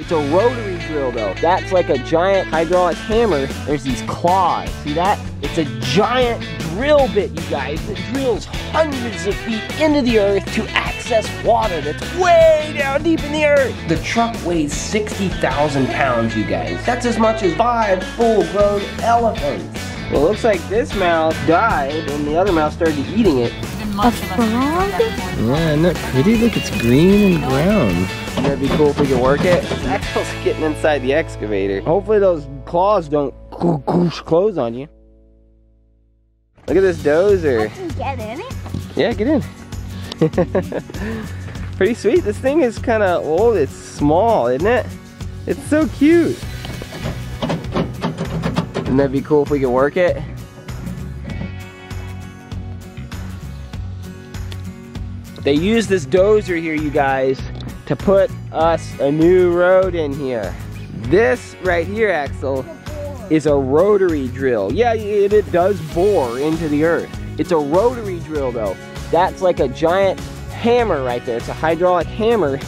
It's a rotary drill though. That's like a giant hydraulic hammer. There's these claws, see that? It's a giant drill bit, you guys, that drills hundreds of feet into the earth to access water that's way down deep in the earth. The truck weighs 60,000 pounds, you guys. That's as much as 5 full-grown elephants. Well, it looks like this mouse died and the other mouse started eating it. A frog? Yeah, isn't that pretty? Look, it's green and brown. That'd be cool if we could work it. That girl's getting inside the excavator. Hopefully those claws don't close on you. Look at this dozer. I can get in it? Yeah, get in. Pretty sweet. This thing is kind of old. It's small, isn't it? It's so cute. Wouldn't that be cool if we could work it? They use this dozer here, you guys, to put us a new road in here. This right here, Axel, is a rotary drill. Yeah, it does bore into the earth. It's a rotary drill though. That's like a giant hammer right there. It's a hydraulic hammer,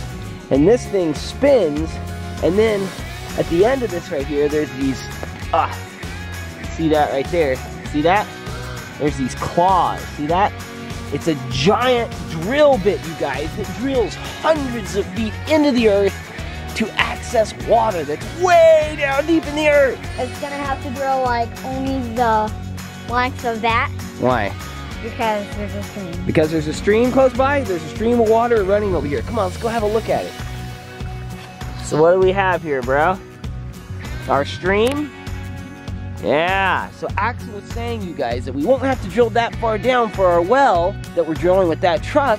and this thing spins, and then at the end of this right here, there's these, see that right there? See that? There's these claws, see that? It's a giant drill bit, you guys, that drills hundreds of feet into the earth to access water that's way down deep in the earth. It's gonna have to drill like only the length of that. Why? Because there's a stream. Because there's a stream close by? There's a stream of water running over here. Come on, let's go have a look at it. So what do we have here, bro? Our stream? Yeah, so Axel was saying, you guys, that we won't have to drill that far down for our well that we're drilling with that truck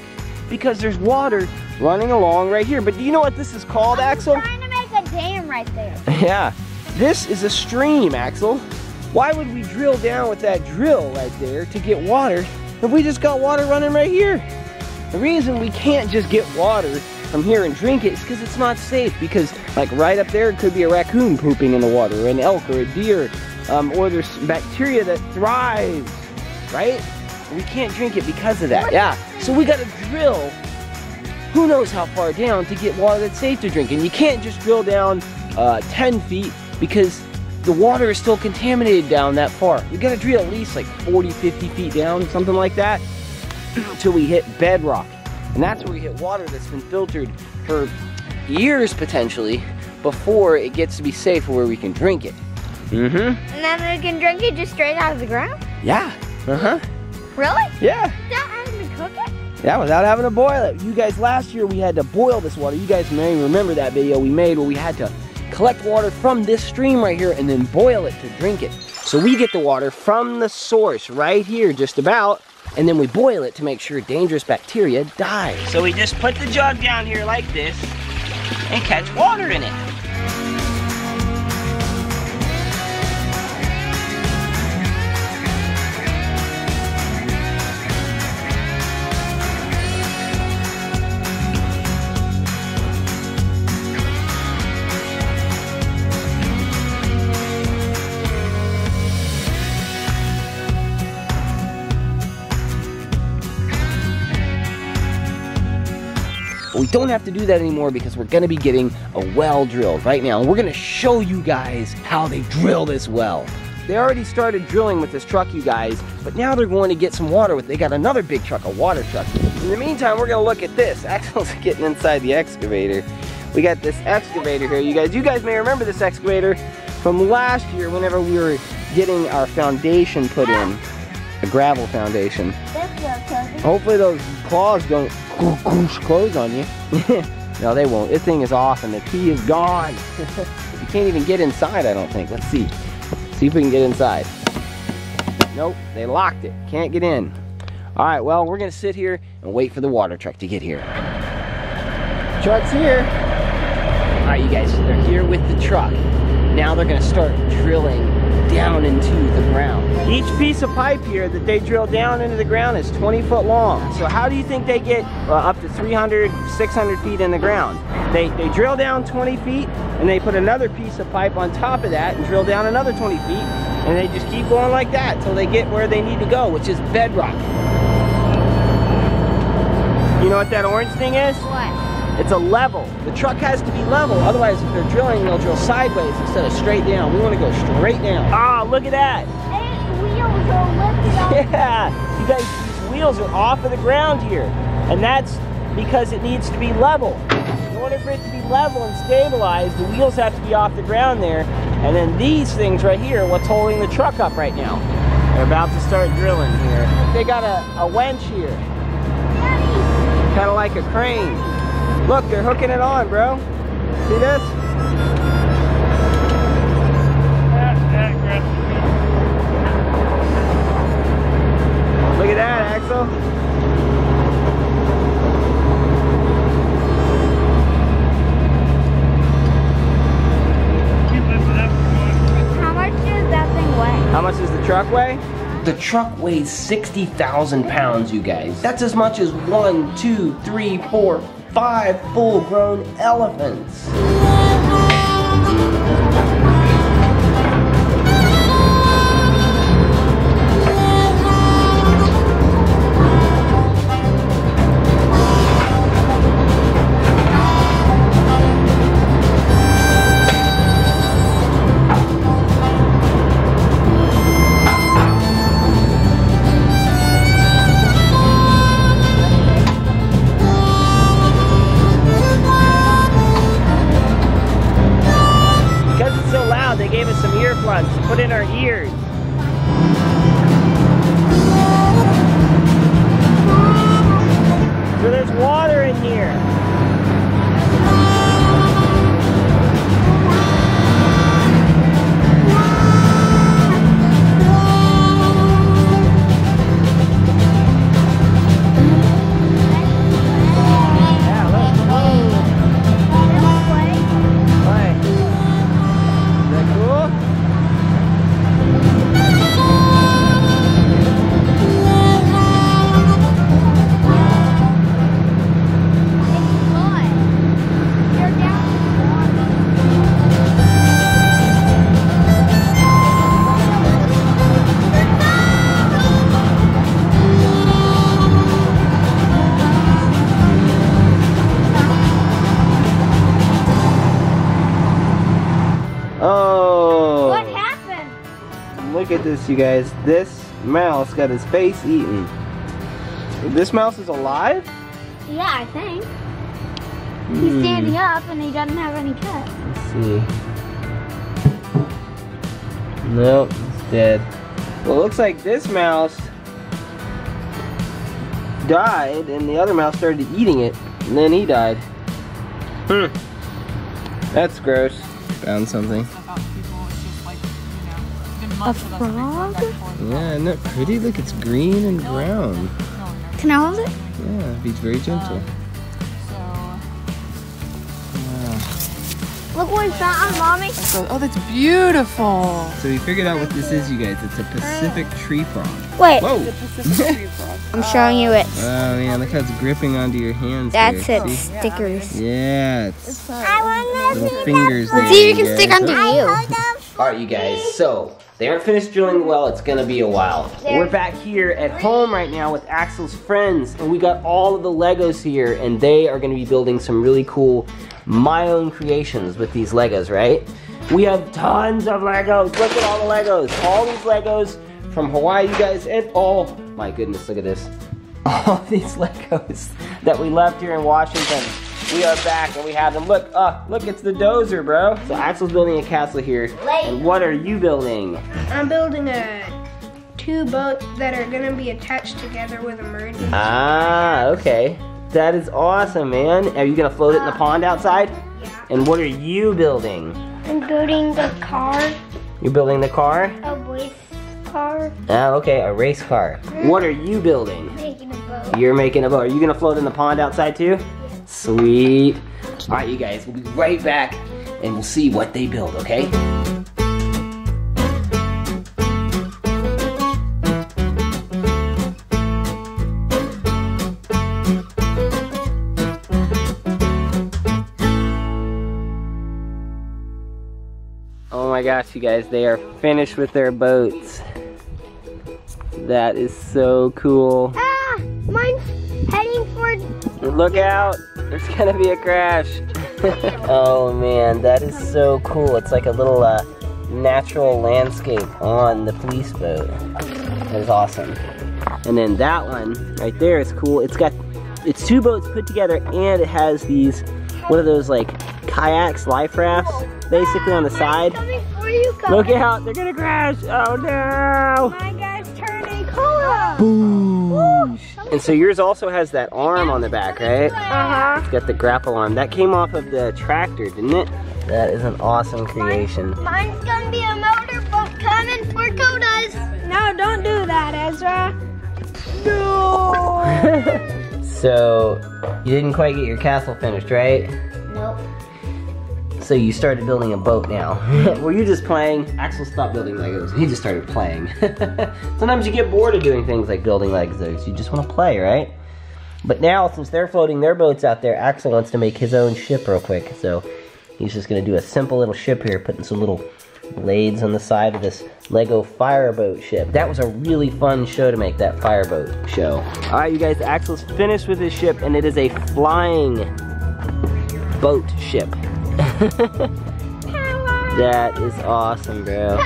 because there's water running along right here. But do you know what this is called, Axel? I'm trying to make a dam right there. Yeah, this is a stream, Axel. Why would we drill down with that drill right there to get water if we just got water running right here? The reason we can't just get water from here and drink it is because it's not safe, because like right up there it could be a raccoon pooping in the water, or an elk, or a deer. Or there's bacteria that thrives, right? We can't drink it because of that, yeah. So we gotta drill who knows how far down to get water that's safe to drink. And you can't just drill down 10 feet because the water is still contaminated down that far. You gotta drill at least like 40, 50 feet down, something like that, till we hit bedrock. And that's where we hit water that's been filtered for years potentially before it gets to be safe where we can drink it. Mm-hmm. And then we can drink it just straight out of the ground? Yeah. Uh-huh. Really? Yeah. Without having to cook it? Yeah, without having to boil it. You guys, last year we had to boil this water. You guys may remember that video we made where we had to collect water from this stream right here and then boil it to drink it. So we get the water from the source right here just about, and then we boil it to make sure dangerous bacteria die. So we just put the jug down here like this and catch water in it. We don't have to do that anymore because we're gonna be getting a well drilled right now. And we're gonna show you guys how they drill this well. They already started drilling with this truck, you guys, but now they're going to get some water with, they got another big truck, a water truck. In the meantime, we're gonna look at this. Axel's getting inside the excavator. We got this excavator here, you guys. You guys may remember this excavator from last year whenever we were getting our foundation put in, a gravel foundation. Hopefully those claws don't close on you. No, they won't. This thing is off and the key is gone. You can't even get inside, I don't think. Let's see. See if we can get inside. Nope, they locked it. Can't get in. All right, well, we're gonna sit here and wait for the water truck to get here. Truck's here. All right, you guys, they're here with the truck. Now they're gonna start drilling down into the ground. Each piece of pipe here that they drill down into the ground is 20 foot long. So how do you think they get up to 300, 600 feet in the ground? They drill down 20 feet and they put another piece of pipe on top of that and drill down another 20 feet. And they just keep going like that till they get where they need to go, which is bedrock. You know what that orange thing is? What? It's a level. The truck has to be level. Otherwise, if they're drilling, they'll drill sideways instead of straight down. We want to go straight down. Ah, look at that. 8 wheels are lifted off. Yeah. You guys, these wheels are off of the ground here. And that's because it needs to be level. In order for it to be level and stabilized, the wheels have to be off the ground there. And then these things right here are what's holding the truck up right now. They're about to start drilling here. They got a winch here. Kind of like a crane. Look, they're hooking it on, bro. See this? Look at that, Axel. How much does that thing weigh? How much does the truck weigh? The truck weighs 60,000 pounds, you guys. That's as much as 1, 2, 3, 4, 5 full-grown elephants. Put in our ears. So there's water in here. Look at this, you guys. This mouse got his face eaten. This mouse is alive? Yeah, I think. He's standing up and he doesn't have any cuts. Let's see. Nope, he's dead. Well, it looks like this mouse died and the other mouse started eating it and then he died. That's gross. Found something. A frog? Yeah, isn't that pretty? Look, it's green and brown. Can I hold it? Yeah, it's very gentle. Wow. Look what we found, Mommy. Oh, that's beautiful. So we figured out what this is, you guys. It's a Pacific tree frog. Wait. Whoa. It's a Pacific tree frog. I'm showing you it. Oh, yeah, look how it's gripping onto your hands. That's it. Stickers. Yeah. It's little fingers there. See, you can stick onto you. Alright, you guys, so they aren't finished drilling the well. It's gonna be a while. We're back here at home right now with Axel's friends, and we got all of the Legos here, and they are gonna be building some really cool my own creations with these Legos, right? We have tons of Legos. Look at all the Legos. All these Legos from Hawaii, you guys, and oh my goodness, look at this. All these Legos that we left here in Washington. We are back and we have them. Look, look, it's the dozer, bro. So Axel's building a castle here. And what are you building? I'm building two boats that are gonna be attached together with a merging. Ah, okay. That is awesome, man. Are you gonna float it in the pond outside? Yeah. And what are you building? I'm building the car. You're building the car? A race car. Ah, okay, a race car. What are you building? I'm making a boat. You're making a boat. Are you gonna float in the pond outside too? Sweet. All right, you guys, we'll be right back and we'll see what they build, okay? Oh my gosh, you guys, they are finished with their boats. That is so cool. Ah, mine's heading for... Look out. There's gonna be a crash. Oh man, that is so cool. It's like a little natural landscape on the police boat. That is awesome. And then that one right there is cool. It's two boats put together, and it has these, one of those like kayaks, life rafts, basically on the side. Look out, they're gonna crash. Oh no! My guy's turning color. Boom! And so yours also has that arm on the back, right? Uh-huh. It's got the grapple arm. That came off of the tractor, didn't it? That is an awesome creation. Mine's gonna be a motorboat coming for Koda's. No, don't do that, Ezra. No! So, you didn't quite get your castle finished, right? Nope. So you started building a boat now. Were you just playing? Axel stopped building Legos. He just started playing. Sometimes you get bored of doing things like building Legos. You just want to play, right? But now, since they're floating their boats out there, Axel wants to make his own ship real quick. So he's just going to do a simple little ship here, putting some little blades on the side of this Lego fireboat ship. That was a really fun show to make, that fireboat show. All right, you guys, Axel's finished with his ship, and it is a flying boat ship. That is awesome, bro.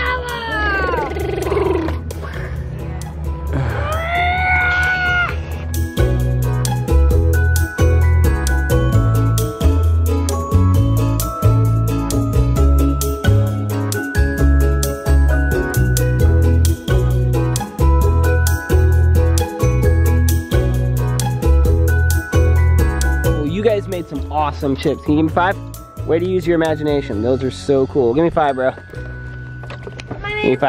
Well, you guys made some awesome chips. Can you give me 5? Way to use your imagination. Those are so cool. Give me 5, bro. Give me 5.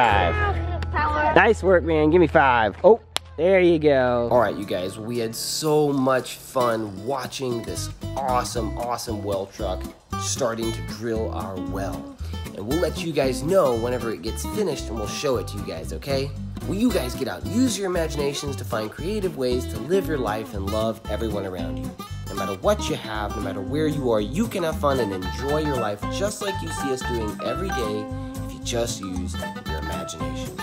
Nice work, man. Give me 5. Oh, there you go. All right, you guys, we had so much fun watching this awesome, awesome well truck starting to drill our well. And we'll let you guys know whenever it gets finished, and we'll show it to you guys, okay? Well, you guys get out and use your imaginations to find creative ways to live your life and love everyone around you. No matter what you have, no matter where you are, you can have fun and enjoy your life just like you see us doing every day if you just use your imagination.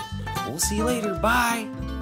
We'll see you later. Bye!